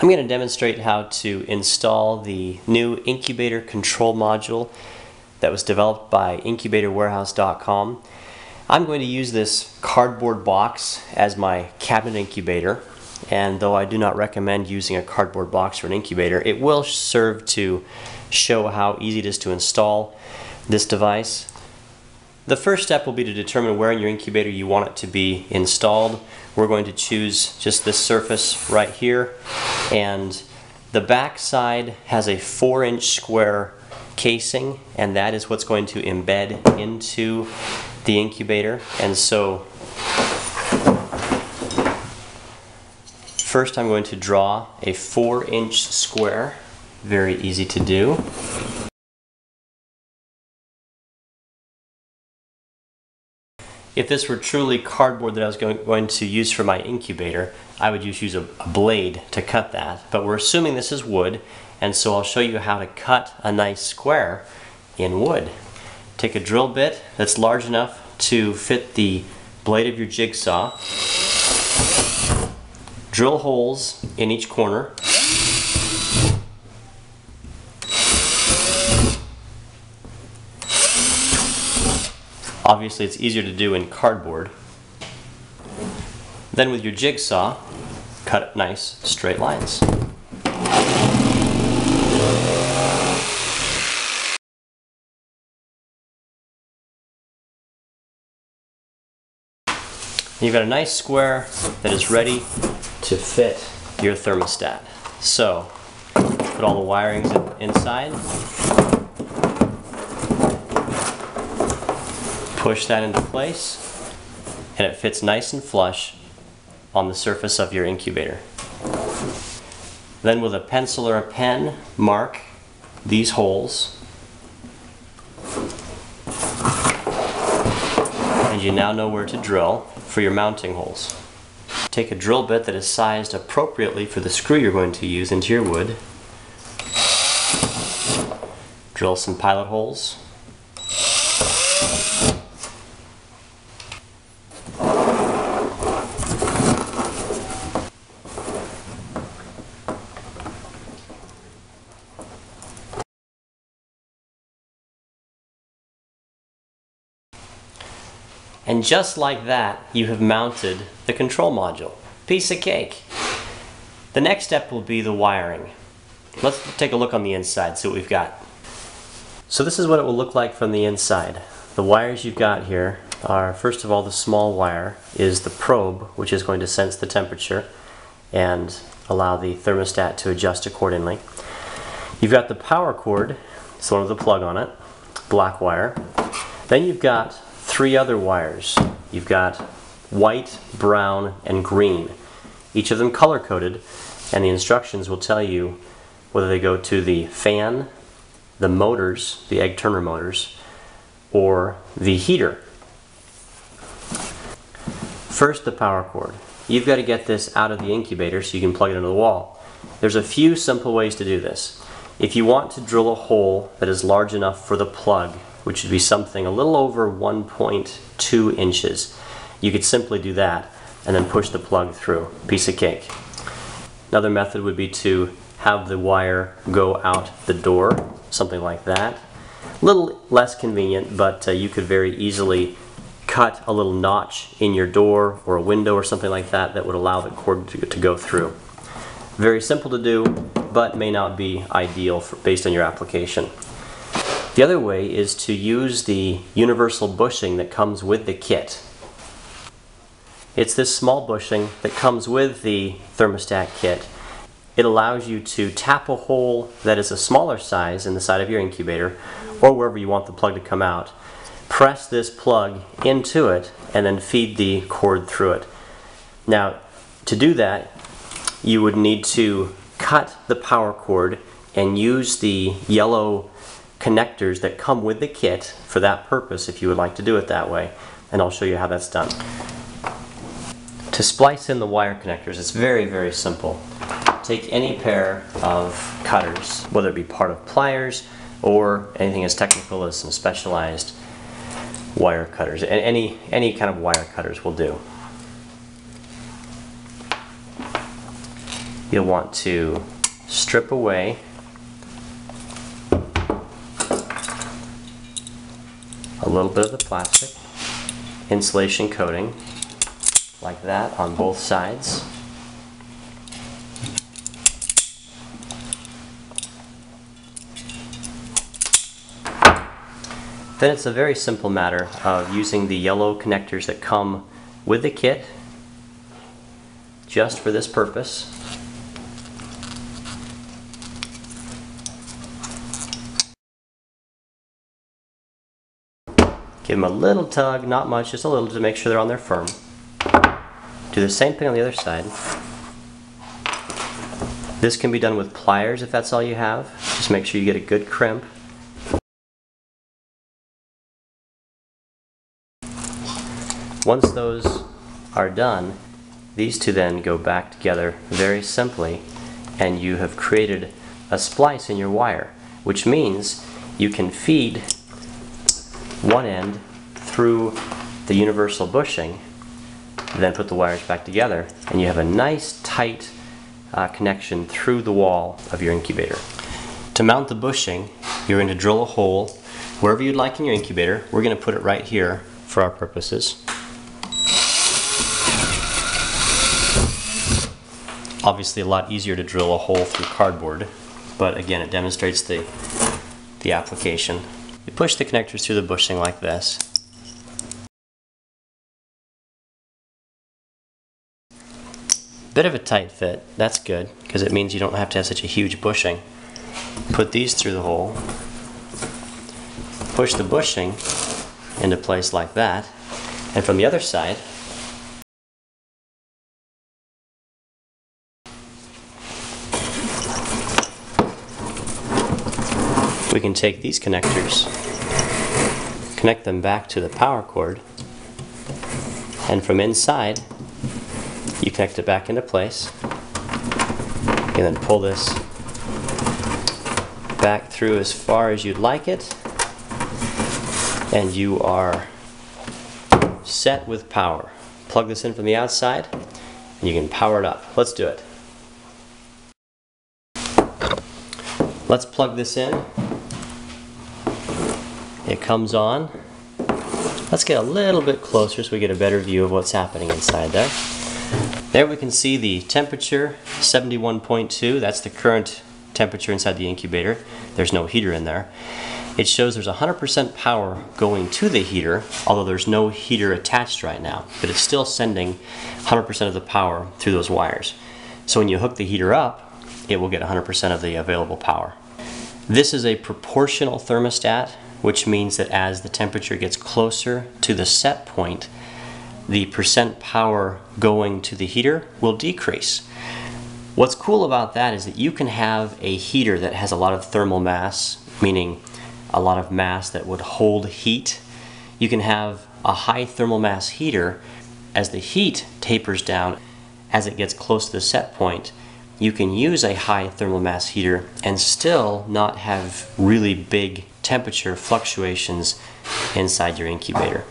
I'm going to demonstrate how to install the new incubator control module that was developed by IncubatorWarehouse.com. I'm going to use this cardboard box as my cabinet incubator, and though I do not recommend using a cardboard box for an incubator, it will serve to show how easy it is to install this device. The first step will be to determine where in your incubator you want it to be installed. We're going to choose just this surface right here, and the back side has a 4-inch square casing, and that is what's going to embed into the incubator. And so first I'm going to draw a 4-inch square, very easy to do. If this were truly cardboard that I was going to use for my incubator, I would just use a blade to cut that. But we're assuming this is wood, and so I'll show you how to cut a nice square in wood. Take a drill bit that's large enough to fit the blade of your jigsaw. Drill holes in each corner. Obviously, it's easier to do in cardboard. Then with your jigsaw, cut nice straight lines. You've got a nice square that is ready to fit your thermostat. So, put all the wirings inside. Push that into place, and it fits nice and flush on the surface of your incubator. Then with a pencil or a pen, mark these holes. And you now know where to drill for your mounting holes. Take a drill bit that is sized appropriately for the screw you're going to use into your wood. Drill some pilot holes. And just like that, you have mounted the control module. Piece of cake. The next step will be the wiring. Let's take a look on the inside, see what we've got. So this is what it will look like from the inside. The wires you've got here are, first of all, the small wire is the probe, which is going to sense the temperature and allow the thermostat to adjust accordingly. You've got the power cord, it's the one with the plug on it, black wire. Then you've got three other wires. You've got white, brown, and green. Each of them color-coded, and the instructions will tell you whether they go to the fan, the motors, the egg-turner motors, or the heater. First, the power cord. You've got to get this out of the incubator so you can plug it into the wall. There's a few simple ways to do this. If you want to drill a hole that is large enough for the plug, which should be something a little over 1.2 inches. You could simply do that and then push the plug through. Piece of cake. Another method would be to have the wire go out the door, something like that. A little less convenient, but you could very easily cut a little notch in your door or a window or something like that that would allow the cord to go through. Very simple to do, but may not be ideal based on your application. The other way is to use the universal bushing that comes with the kit. It's this small bushing that comes with the thermostat kit. It allows you to tap a hole that is a smaller size in the side of your incubator or wherever you want the plug to come out. Press this plug into it and then feed the cord through it. Now, to do that, you would need to cut the power cord and use the yellow connectors that come with the kit for that purpose if you would like to do it that way, and I'll show you how that's done. To splice in the wire connectors, it's very, very simple. Take any pair of cutters, whether it be part of pliers or anything as technical as some specialized wire cutters, and any kind of wire cutters will do. you'll want to strip away a little bit of the plastic, insulation coating like that on both sides. Then it's a very simple matter of using the yellow connectors that come with the kit just for this purpose. Give them a little tug, not much, just a little, to make sure they're on there firm. Do the same thing on the other side. This can be done with pliers if that's all you have. Just make sure you get a good crimp. Once those are done, these two then go back together very simply, and you have created a splice in your wire, which means you can feed one end through the universal bushing, then put the wires back together, and you have a nice tight connection through the wall of your incubator. To mount the bushing, you're going to drill a hole wherever you'd like in your incubator. We're going to put it right here for our purposes. Obviously a lot easier to drill a hole through cardboard, but again it demonstrates the application. You push the connectors through the bushing like this. Bit of a tight fit, that's good, because it means you don't have to have such a huge bushing. Put these through the hole, push the bushing into place like that, and from the other side, we can take these connectors, connect them back to the power cord, and from inside you connect it back into place and then pull this back through as far as you'd like it, and you are set with power. Plug this in from the outside and you can power it up. Let's do it. Let's plug this in. It comes on. Let's get a little bit closer so we get a better view of what's happening inside there. There we can see the temperature, 71.2. That's the current temperature inside the incubator. There's no heater in there. It shows there's 100% power going to the heater, although there's no heater attached right now, but it's still sending 100% of the power through those wires. So when you hook the heater up, it will get 100% of the available power. This is a proportional thermostat, which means that as the temperature gets closer to the set point, the percent power going to the heater will decrease. What's cool about that is that you can have a heater that has a lot of thermal mass, meaning a lot of mass that would hold heat. You can have a high thermal mass heater. As the heat tapers down, as it gets close to the set point, you can use a high thermal mass heater and still not have really big temperature fluctuations inside your incubator.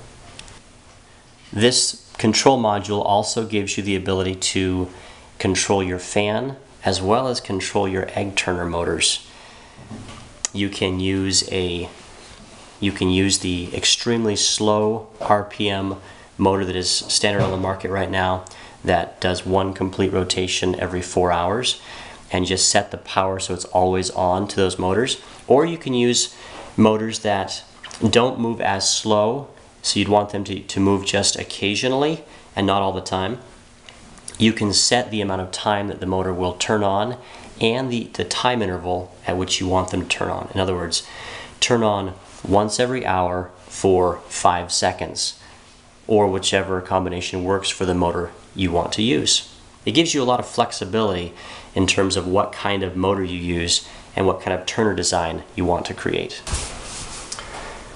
This control module also gives you the ability to control your fan as well as control your egg-turner motors. You can use the extremely slow RPM motor that is standard on the market right now that does one complete rotation every 4 hours, and just set the power so it's always on to those motors. Or you can use motors that don't move as slow, so you'd want them to move just occasionally and not all the time. You can set the amount of time that the motor will turn on and the time interval at which you want them to turn on. In other words, turn on once every hour for 5 seconds, or whichever combination works for the motor you want to use. It gives you a lot of flexibility in terms of what kind of motor you use and what kind of turner design you want to create.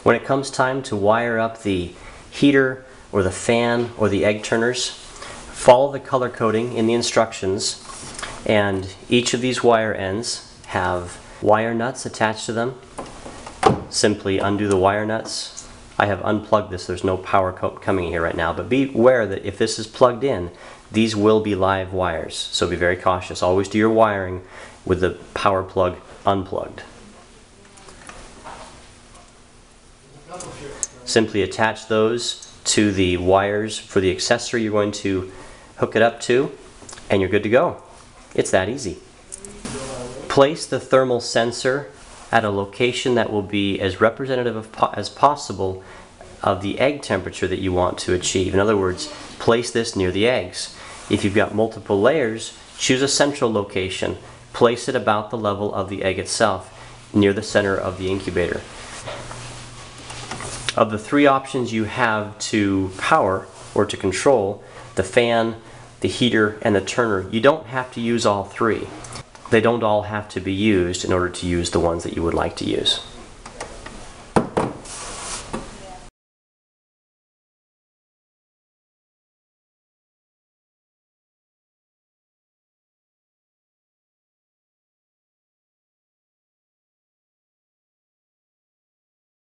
When it comes time to wire up the heater or the fan or the egg turners, follow the color coding in the instructions, and each of these wire ends have wire nuts attached to them. Simply undo the wire nuts, I have unplugged this. There's no power coming here right now, but be aware that if this is plugged in, these will be live wires, so be very cautious. Always do your wiring with the power plug unplugged. Simply attach those to the wires for the accessory you're going to hook it up to, and you're good to go. It's that easy. Place the thermal sensor at a location that will be as representative as possible of the egg temperature that you want to achieve. In other words, place this near the eggs. If you've got multiple layers, choose a central location. Place it about the level of the egg itself, near the center of the incubator. Of the three options you have to power or to control, the fan, the heater, and the turner, you don't have to use all three. They don't all have to be used in order to use the ones that you would like to use.